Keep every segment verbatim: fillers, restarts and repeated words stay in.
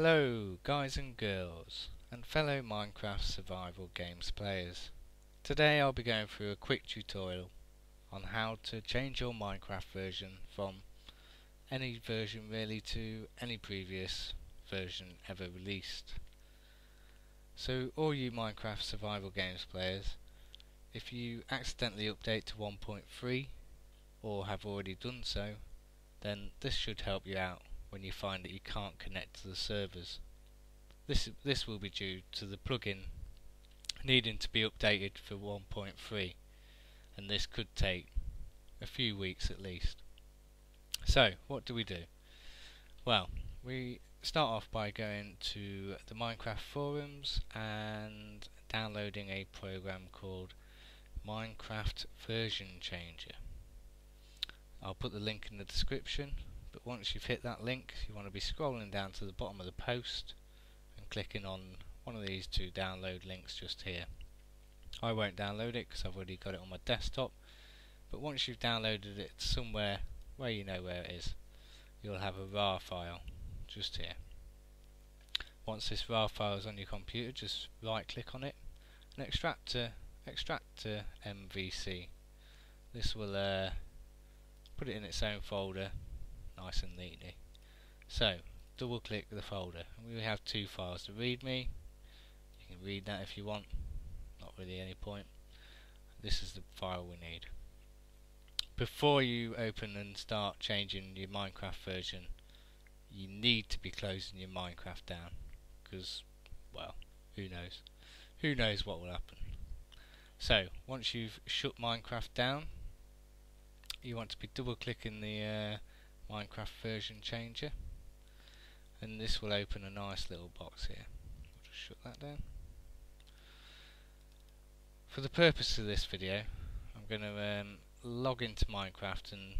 Hello guys and girls and fellow Minecraft Survival Games players. Today I'll be going through a quick tutorial on how to change your Minecraft version from any version really to any previous version ever released. So all you Minecraft Survival Games players, if you accidentally update to one point three or have already done so, then this should help you out when you find that you can't connect to the servers. This this will be due to the plugin needing to be updated for one point three, and this could take a few weeks at least. So what do we do? Well, we start off by going to the Minecraft forums and downloading a program called Minecraft Version Changer. I'll put the link in the description. But once you've hit that link, you want to be scrolling down to the bottom of the post and clicking on one of these two download links just here. I won't download it because I've already got it on my desktop, but once you've downloaded it somewhere where you know where it is, you'll have a R A R file just here. Once this R A R file is on your computer, just right click on it and extract to, extract to M V C. This will uh, put it in its own folder nice and neatly. So double click the folder and we have two files to read me. You can read that if you want, not really any point. This is the file we need. Before you open and start changing your Minecraft version, you need to be closing your Minecraft down because, well, who knows? Who knows what will happen? So once you've shut Minecraft down, you want to be double clicking the uh, Minecraft Version Changer, and this will open a nice little box here. I'll just shut that down. For the purpose of this video, I'm going to um, log into Minecraft, and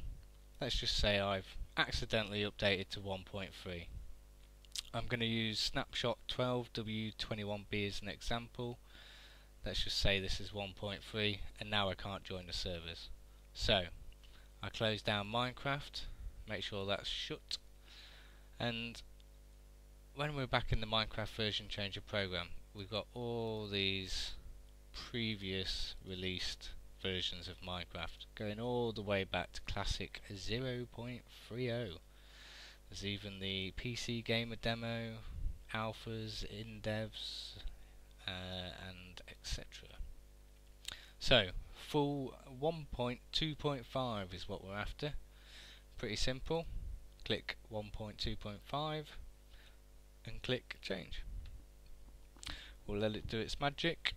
let's just say I've accidentally updated to one point three. I'm going to use snapshot twelve W twenty-one B as an example. Let's just say this is one point three, and now I can't join the servers. So I close down Minecraft. Make sure that's shut, and when we're back in the Minecraft Version Changer program, we've got all these previous released versions of Minecraft going all the way back to classic zero point three zero. There's even the P C Gamer demo, alphas, in devs, uh, and et cetera. So full one point two point five is what we're after. Pretty simple. Click one point two point five and click change. We'll let it do its magic.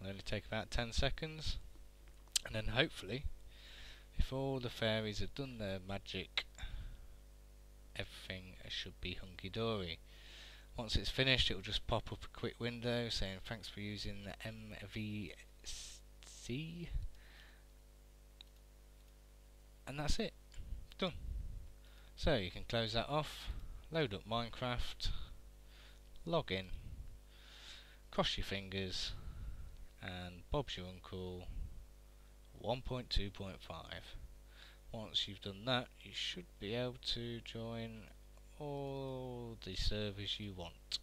It'll only take about ten seconds, and then hopefully, if all the fairies have done their magic, everything should be hunky-dory. Once it's finished, it'll just pop up a quick window saying thanks for using the M V C, and that's it. Done. So you can close that off, load up Minecraft, log in, cross your fingers, and Bob's your uncle. One point two point five. Once you've done that, you should be able to join all the servers you want.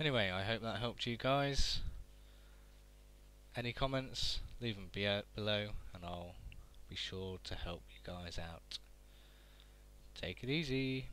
Anyway, I hope that helped you guys. Any comments, leave them be below and I'll be sure to help you guys out. Take it easy.